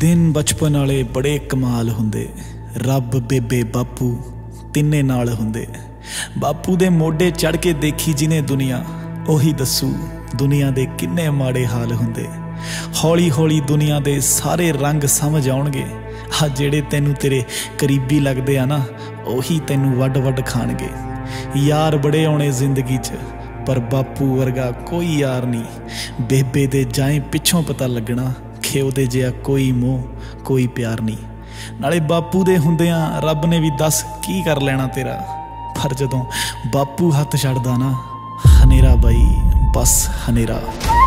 दिन बचपन वाले बड़े कमाल हुंदे। रब बेबे बापू तिन्ने नाल हुंदे। बापू दे मोढ़े चढ़ के देखी जिने दुनिया, ओही दस्सू दुनिया दे किन्ने माड़े हाल हुंदे। हौली हौली दुनिया दे सारे रंग समझ आउणगे। आ जेड़े तैनू तेरे करीबी लगदे आ ना, ओही तैनू वड वड खाणगे। यार बड़े आउणे जिंदगी च, पर बापू वर्गा कोई यार नहीं। बेबे दे जाए पिछों पता लगना कि उहदे जिहा कोई मोह कोई प्यार नहीं। नाले बापू दे हुंदियां रब ने भी दस की कर लेना तेरा, पर जदों बापू हथ छड्डदा ना, हनेरा बई बस हनेरा।